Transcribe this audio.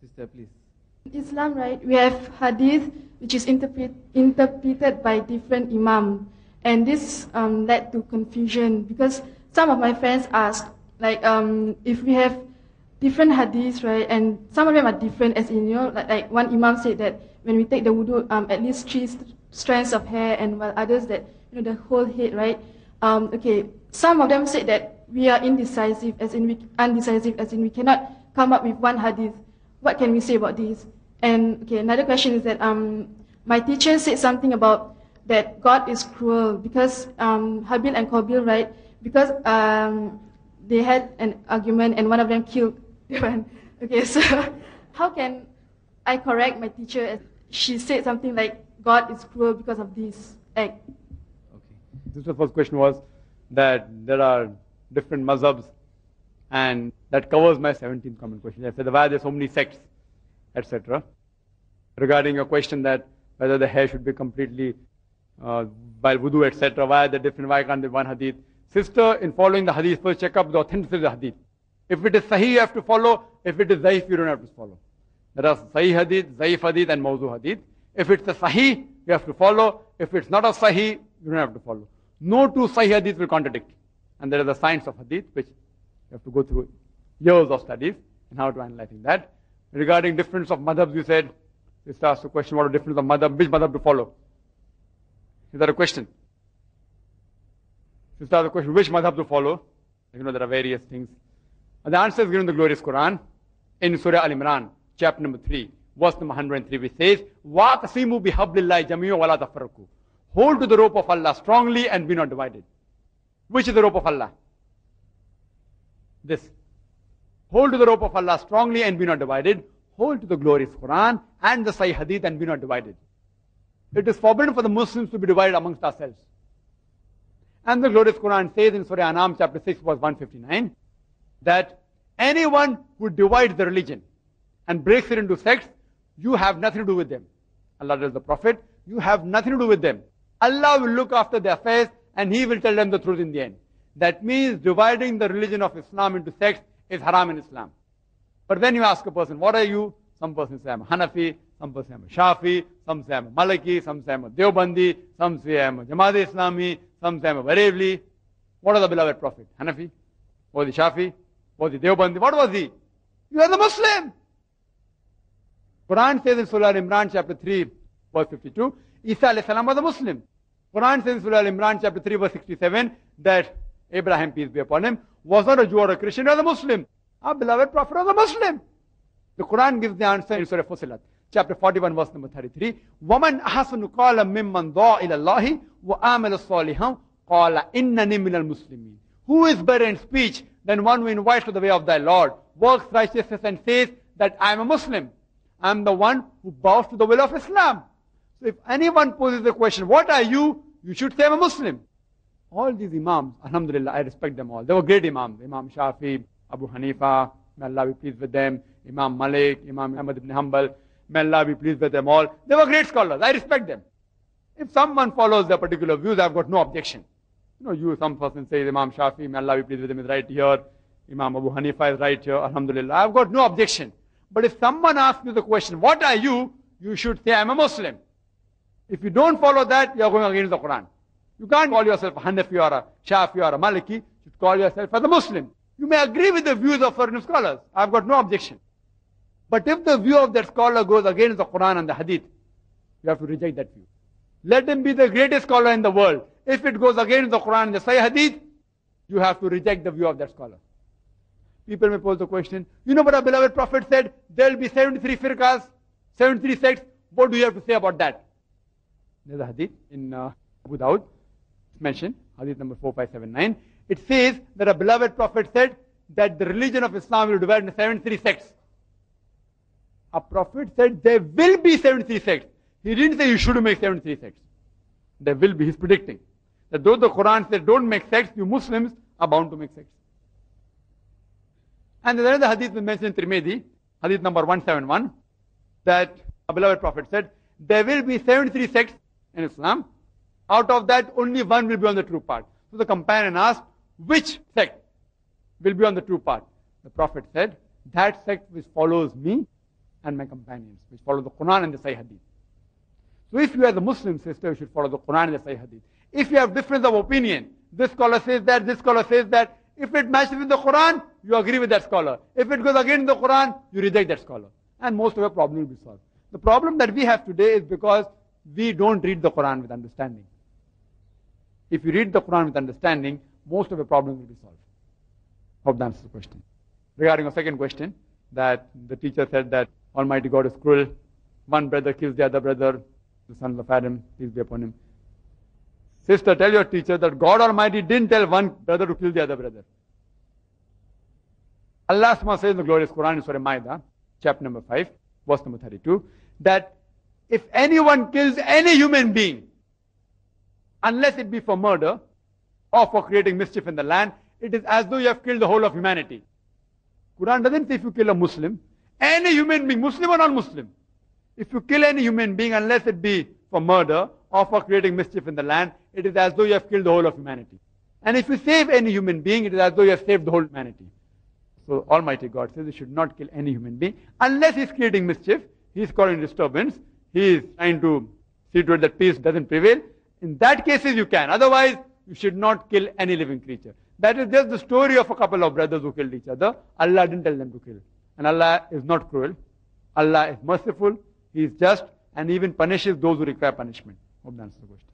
Sister, please. In Islam, right, we have hadith, which is interpreted by different imam. And this led to confusion because some of my friends asked, like, if we have different hadiths, right, and some of them are different, as in, you know, like one imam said that when we take the wudu, at least 3 strands of hair, and while others that, you know, the whole head, right? Okay, some of them said that we are undecisive, as in we cannot come up with one hadith. What can we say about this? And okay, another question is that my teacher said something about that God is cruel because Habil and Kobil, right? Because they had an argument and one of them killed the one. Okay, so how can I correct my teacher as she said something like God is cruel because of this act? Okay. This the first question was that there are different mazhabs, and that covers my 17th common question. I said, why are there so many sects, etc. Regarding your question that whether the hair should be completely by wudu, etc. Why are they different? Why can't they one hadith? Sister, in following the hadith, first check up the authenticity of the hadith. If it is sahih, you have to follow. If it is zaif, you don't have to follow. There are sahih hadith, zaif hadith, and mawzu hadith. If it's a sahih, you have to follow. If it's not a sahih, you don't have to follow. No two sahih hadith will contradict. And there is a science of hadith, which you have to go through years of studies and how to analyze that. Regarding difference of madhabs, you said, sister asked the question, what are the difference of madhab, which madhab to follow? Is that a question? Sister asked the question, which madhab to follow? You know, there are various things. And the answer is given in the glorious Quran, in Surah Al-Imran, chapter number 3, verse number 103, which says, وَاتَسِيمُوا بِحَبْلِ اللَّهِ جَمِيعُ وَلَا تَفَرَّقُوا. Hold to the rope of Allah strongly and be not divided. Which is the rope of Allah? This. Hold to the rope of Allah strongly and be not divided. Hold to the glorious Quran and the Sahih Hadith and be not divided. It is forbidden for the Muslims to be divided amongst ourselves. And the glorious Quran says in Surah Anam chapter 6 verse 159 that anyone who divides the religion and breaks it into sects, you have nothing to do with them. Allah tells the Prophet, you have nothing to do with them. Allah will look after their affairs and He will tell them the truth in the end. That means dividing the religion of Islam into sects is haram in Islam. But when you ask a person, what are you? Some person say, I'm a Hanafi, some person say, I'm a Shafi, some say, I'm a Maliki, some say, I'm a Deobandi, some say, I'm a Jamaat-e-Islami, some say, I'm a Barevli. What are the beloved Prophet? Hanafi? Was he Shafi? Was he Deobandi? What was he? You are the Muslim. Quran says in Surah Al-Imran chapter 3, verse 52, Isa alayhi salam was a Muslim. Quran says in Surah Al-Imran chapter 3, verse 67, that Ibrahim, peace be upon him, was not a Jew or a Christian, he was a Muslim. Our beloved Prophet was a Muslim. The Quran gives the answer in Surah Fusilat, chapter 41, verse number 33. وَمَنْ أَحَسَنُ قَالَ مِمَّنْ دَعَا إِلَى اللَّهِ وَآمَلَ صَالِحًا قَالَ إِنَّنِي مِنَ الْمُسْلِمِينَ. Who is better in speech than one who invites to the way of thy Lord, works righteousness and says that I am a Muslim. I am the one who bows to the will of Islam. So if anyone poses the question, what are you? You should say I am a Muslim. All these imams, alhamdulillah, I respect them all. They were great imams. Imam Shafi, Abu Hanifa, may Allah be pleased with them. Imam Malik, Imam Ahmed ibn Hanbal, may Allah be pleased with them all. They were great scholars. I respect them. If someone follows their particular views, I've got no objection. You know, some person says Imam Shafi, may Allah be pleased with him, is right here. Imam Abu Hanifa is right here. Alhamdulillah, I've got no objection. But if someone asks you the question, what are you? You should say, I'm a Muslim. If you don't follow that, you're going against the Quran. You can't call yourself a Hanafi or a Shafi or a Maliki. You should call yourself as a Muslim. You may agree with the views of certain scholars. I've got no objection. But if the view of that scholar goes against the Quran and the Hadith, you have to reject that view. Let him be the greatest scholar in the world. If it goes against the Quran and the Sahih Hadith, you have to reject the view of that scholar. People may pose the question, you know what our beloved Prophet said? There will be 73 firqas, 73 sects. What do you have to say about that? There's a Hadith in Abu Dawud. Mentioned, Hadith number 4579. It says that a beloved Prophet said that the religion of Islam will divide into 73 sects. A Prophet said there will be 73 sects. He didn't say you should make 73 sects. There will be. He's predicting that though the Quran said don't make sects, you Muslims are bound to make sects. And then the Hadith was mentioned in Tirmidhi, Hadith number 171, that a beloved Prophet said there will be 73 sects in Islam. Out of that, only one will be on the true path. So the companion asked, which sect will be on the true path? The Prophet said, that sect which follows me and my companions, which follow the Quran and the Sahih Hadith. So if you are the Muslim sister, you should follow the Quran and the Sahih Hadith. If you have difference of opinion, this scholar says that, this scholar says that, if it matches with the Quran, you agree with that scholar. If it goes against the Quran, you reject that scholar. And most of your problem will be solved. The problem that we have today is because we don't read the Quran with understanding. If you read the Quran with understanding, most of your problems will be solved. Hope that answers the question. Regarding our second question, that the teacher said that Almighty God is cruel. One brother kills the other brother, the son of Adam, peace be upon him. Sister, tell your teacher that God Almighty didn't tell one brother to kill the other brother. Allah says in the glorious Quran in Surah Maida, chapter number 5, verse number 32, that if anyone kills any human being, unless it be for murder or for creating mischief in the land, it is as though you have killed the whole of humanity. Quran doesn't say if you kill a Muslim, any human being, Muslim or non-Muslim, if you kill any human being unless it be for murder or for creating mischief in the land, it is as though you have killed the whole of humanity. And if you save any human being, it is as though you have saved the whole humanity. So Almighty God says you should not kill any human being unless he's creating mischief, he's causing disturbance, he is trying to see to it that peace doesn't prevail. In that cases you can, otherwise you should not kill any living creature. That is just the story of a couple of brothers who killed each other. Allah didn't tell them to kill. And Allah is not cruel. Allah is merciful, He is just, and even punishes those who require punishment. Hope that answers the question.